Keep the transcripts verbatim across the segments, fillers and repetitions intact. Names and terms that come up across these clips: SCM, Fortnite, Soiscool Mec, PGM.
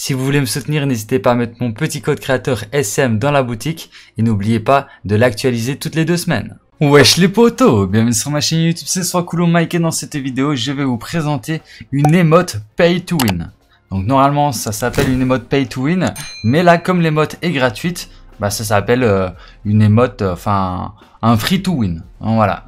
Si vous voulez me soutenir, n'hésitez pas à mettre mon petit code créateur S C M dans la boutique et n'oubliez pas de l'actualiser toutes les deux semaines. Wesh les potos, bienvenue sur ma chaîne YouTube, c'est Soiscool Mec et dans cette vidéo, je vais vous présenter une émote Pay to Win. Donc normalement, ça s'appelle une émote Pay to Win, mais là, comme l'émote est gratuite, bah ça s'appelle euh, une émote, enfin euh, un free to win. Donc, voilà.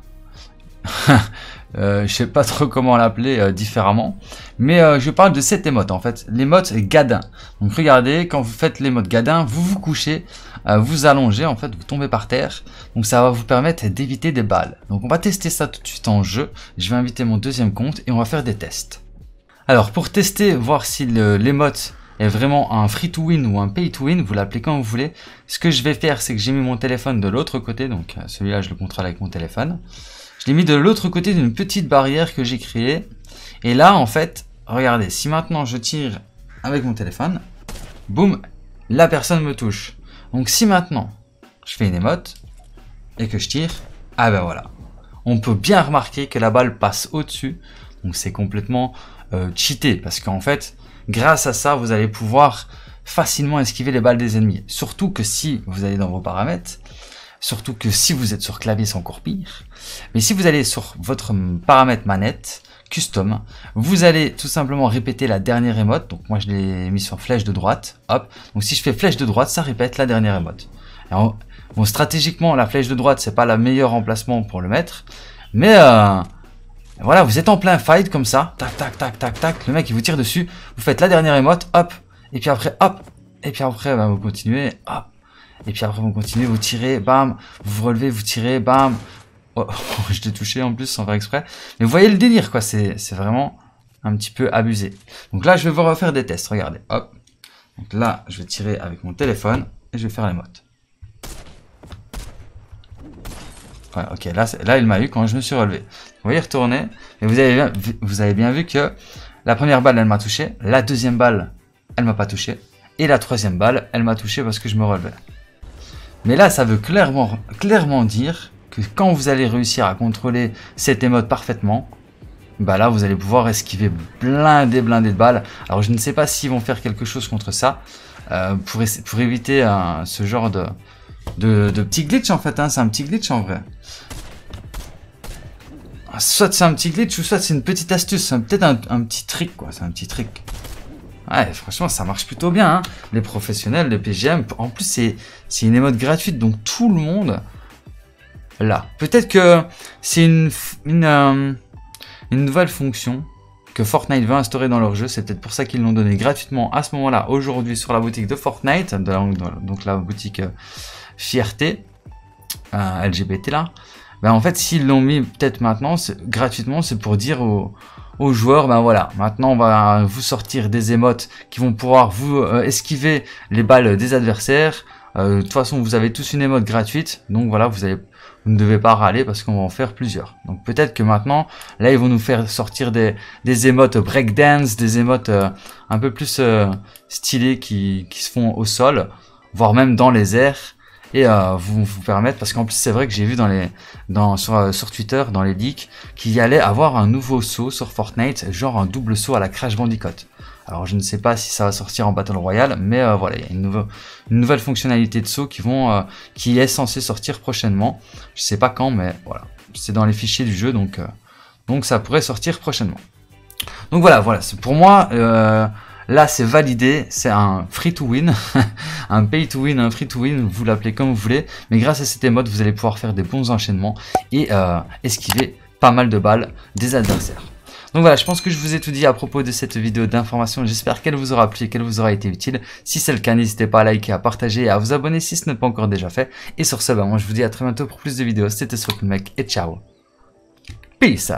Euh, je sais pas trop comment l'appeler euh, différemment, mais euh, je parle de cette émote en fait, l'émote gadin. Donc regardez, quand vous faites l'émote gadin, vous vous couchez, euh, vous allongez en fait, vous tombez par terre, donc ça va vous permettre d'éviter des balles. Donc on va tester ça tout de suite en jeu, je vais inviter mon deuxième compte et on va faire des tests. Alors pour tester, voir si l'émote est vraiment un free to win ou un pay to win, vous l'appelez quand vous voulez, ce que je vais faire c'est que j'ai mis mon téléphone de l'autre côté, donc euh, celui-là je le contrôle avec mon téléphone. Je l'ai mis de l'autre côté d'une petite barrière que j'ai créée. Et là, en fait, regardez, si maintenant je tire avec mon téléphone, boum, la personne me touche. Donc si maintenant, je fais une émote et que je tire, ah ben voilà. On peut bien remarquer que la balle passe au-dessus. Donc c'est complètement euh, cheaté parce qu'en fait, grâce à ça, vous allez pouvoir facilement esquiver les balles des ennemis. Surtout que si vous allez dans vos paramètres, surtout que si vous êtes sur clavier, c'est encore pire. Mais si vous allez sur votre paramètre manette, custom, vous allez tout simplement répéter la dernière émote. Donc moi, je l'ai mis sur flèche de droite. Hop. Donc si je fais flèche de droite, ça répète la dernière émote. Alors, bon, stratégiquement, la flèche de droite, c'est pas le meilleur emplacement pour le mettre. Mais euh, voilà, vous êtes en plein fight comme ça. Tac, tac, tac, tac, tac. Le mec, il vous tire dessus. Vous faites la dernière émote. Hop. Et puis après, hop. Et puis après, bah, vous continuez. Hop. Et puis après vous continuez, vous tirez, bam, vous vous relevez, vous tirez, bam. Oh, je l'ai touché en plus sans faire exprès. Mais vous voyez le délire quoi, c'est vraiment un petit peu abusé. Donc là je vais vous refaire des tests, regardez, hop. Donc là je vais tirer avec mon téléphone et je vais faire l'émote. Ouais, ok, là, là il m'a eu quand je me suis relevé. Vous voyez retourner, mais vous avez bien, vous avez bien vu que la première balle elle m'a touché, la deuxième balle elle m'a pas touché et la troisième balle elle m'a touché parce que je me relevais. Mais là, ça veut clairement, clairement dire que quand vous allez réussir à contrôler cette émote parfaitement, bah là, vous allez pouvoir esquiver blindé, blindé de balles. Alors, je ne sais pas s'ils vont faire quelque chose contre ça euh, pour, pour éviter euh, ce genre de, de, de petit glitch, en fait. Hein. C'est un petit glitch, en vrai. Soit c'est un petit glitch ou soit c'est une petite astuce. C'est peut-être un, un petit trick, quoi. C'est un petit trick. Ouais, franchement, ça marche plutôt bien. Hein. Les professionnels, les P G M. En plus, c'est une émote gratuite, donc tout le monde là. Peut-être que c'est une, une, euh, une nouvelle fonction que Fortnite veut instaurer dans leur jeu. C'est peut-être pour ça qu'ils l'ont donné gratuitement à ce moment-là, aujourd'hui, sur la boutique de Fortnite, de la, donc la boutique euh, Fierté, euh, L G B T là. Ben, en fait, s'ils l'ont mis peut-être maintenant, gratuitement, c'est pour dire aux... aux joueurs, ben voilà, maintenant on va vous sortir des émotes qui vont pouvoir vous euh, esquiver les balles des adversaires. Euh, de toute façon, vous avez tous une émote gratuite, donc voilà, vous, avez, vous ne devez pas râler parce qu'on va en faire plusieurs. Donc peut-être que maintenant, là, ils vont nous faire sortir des, des émotes breakdance, des émotes euh, un peu plus euh, stylées qui, qui se font au sol, voire même dans les airs. Et euh, vous vous permettre, parce qu'en plus c'est vrai que j'ai vu dans les, dans, sur, euh, sur Twitter, dans les leaks, qu'il y allait avoir un nouveau saut sur Fortnite, genre un double saut à la Crash Bandicoot. Alors je ne sais pas si ça va sortir en Battle Royale, mais euh, voilà, il y a une, nouveau, une nouvelle fonctionnalité de saut qui, vont, euh, qui est censée sortir prochainement. Je ne sais pas quand, mais voilà, c'est dans les fichiers du jeu, donc, euh, donc ça pourrait sortir prochainement. Donc voilà, voilà, c'est pour moi... Euh, là, c'est validé, c'est un free to win, un pay to win, un free to win, vous l'appelez comme vous voulez. Mais grâce à cette émote, vous allez pouvoir faire des bons enchaînements et euh, esquiver pas mal de balles des adversaires. Donc voilà, je pense que je vous ai tout dit à propos de cette vidéo d'information. J'espère qu'elle vous aura plu et qu'elle vous aura été utile. Si c'est le cas, n'hésitez pas à liker, à partager et à vous abonner si ce n'est pas encore déjà fait. Et sur ce, bah, moi, je vous dis à très bientôt pour plus de vidéos. C'était Soiscool Mec et ciao. Peace.